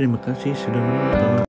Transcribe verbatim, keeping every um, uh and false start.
Terima kasih sudah menonton.